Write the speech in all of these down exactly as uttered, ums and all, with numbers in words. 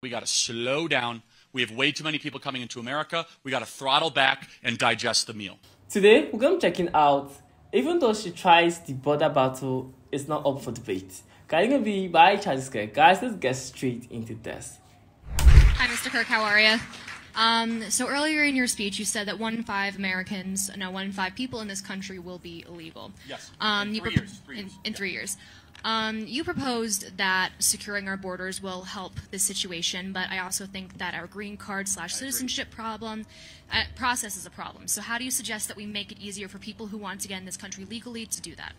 We got to slow down. We have way too many people coming into America. We got to throttle back and digest the meal. Today, we're going to check it out. Even though she tries the border battle, it's not up for debate. Can it be by Charlie Kirk? Guys, let's get straight into this. Hi, Mister Kirk. How are you? Um, so earlier in your speech, you said that one in five Americans, no, one in five people in this country will be illegal. Yes. Um, in, you three years, three in, years. in three years. Um, you proposed that securing our borders will help this situation, but I also think that our green card slash citizenship problem uh, process is a problem. So how do you suggest that we make it easier for people who want to get in this country legally to do that?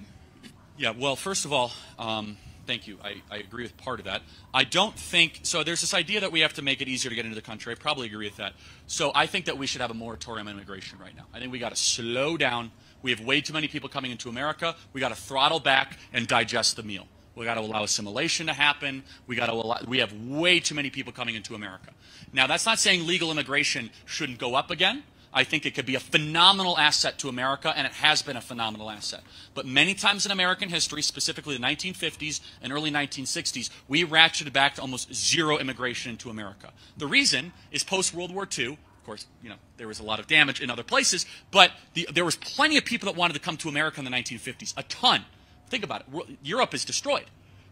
Yeah. Well, first of all. Um, Thank you. I, I agree with part of that. I don't think, so there's this idea that we have to make it easier to get into the country. I probably agree with that. So I think that we should have a moratorium on immigration right now. I think we got to slow down. We have way too many people coming into America. We got to throttle back and digest the meal. We got to allow assimilation to happen. We got to allow, we have way too many people coming into America. Now, that's not saying legal immigration shouldn't go up again. I think it could be a phenomenal asset to America, and it has been a phenomenal asset. But many times in American history, specifically the nineteen fifties and early nineteen sixties, we ratcheted back to almost zero immigration into America. The reason is post-World War Two, of course, you know, there was a lot of damage in other places, but the, there was plenty of people that wanted to come to America in the nineteen fifties, a ton. Think about it. Europe is destroyed.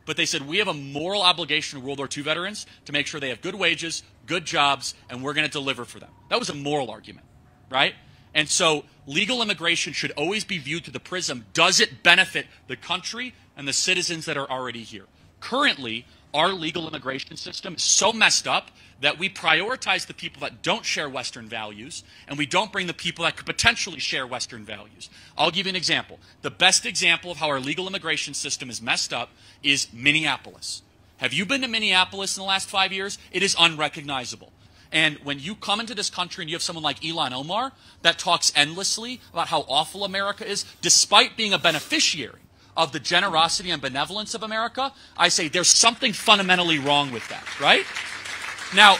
But they said, we have a moral obligation to World War Two veterans to make sure they have good wages, good jobs, and we're going to deliver for them. That was a moral argument. Right? And so legal immigration should always be viewed through the prism. Does it benefit the country and the citizens that are already here? Currently, our legal immigration system is so messed up that we prioritize the people that don't share Western values, and we don't bring the people that could potentially share Western values. I'll give you an example. The best example of how our legal immigration system is messed up is Minneapolis. Have you been to Minneapolis in the last five years? It is unrecognizable. And when you come into this country and you have someone like Ilhan Omar that talks endlessly about how awful America is, despite being a beneficiary of the generosity and benevolence of America, I say there's something fundamentally wrong with that, right? Now,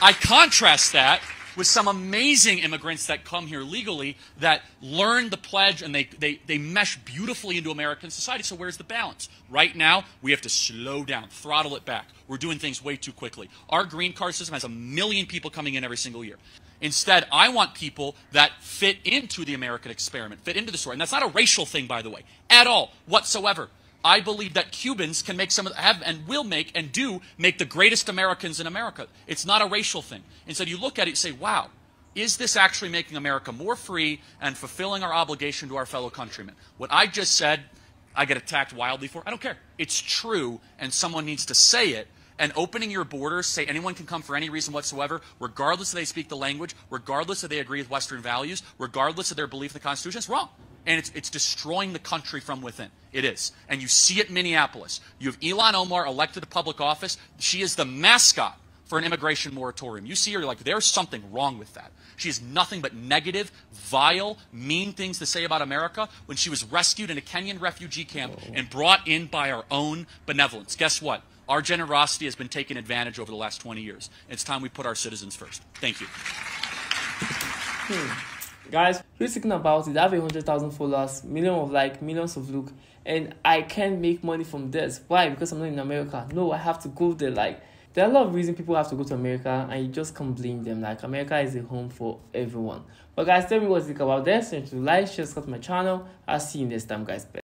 I contrast that with some amazing immigrants that come here legally that learn the pledge and they, they, they mesh beautifully into American society. So where's the balance? Right now, we have to slow down, throttle it back. We're doing things way too quickly. Our green card system has a million people coming in every single year. Instead, I want people that fit into the American experiment, fit into the story. And that's not a racial thing, by the way, at all, whatsoever. I believe that Cubans can make some of, have and will make and do make the greatest Americans in America. It's not a racial thing. Instead, you look at it and say, wow, is this actually making America more free and fulfilling our obligation to our fellow countrymen? What I just said, I get attacked wildly for. I don't care. It's true, and someone needs to say it. And opening your borders, say anyone can come for any reason whatsoever, regardless if they speak the language, regardless if they agree with Western values, regardless of their belief in the Constitution, it's wrong. And it's, it's destroying the country from within. It is. And you see it in Minneapolis. You have Ilhan Omar elected to public office. She is the mascot for an immigration moratorium. You see her, you're like, there's something wrong with that. She has nothing but negative, vile, mean things to say about America when she was rescued in a Kenyan refugee camp and brought in by our own benevolence. Guess what? Our generosity has been taken advantage over the last twenty years. It's time we put our citizens first. Thank you. Hmm. Guys, he was thinking about it. I have one hundred thousand followers, millions of like, millions of look, and I can't make money from this. Why? Because I'm not in America. No, I have to go there. Like, there are a lot of reasons people have to go to America, and you just can't blame them. Like, America is a home for everyone. But guys, tell me what you think about this. And if you like, share, subscribe to my channel. I'll see you next time, guys. Bye.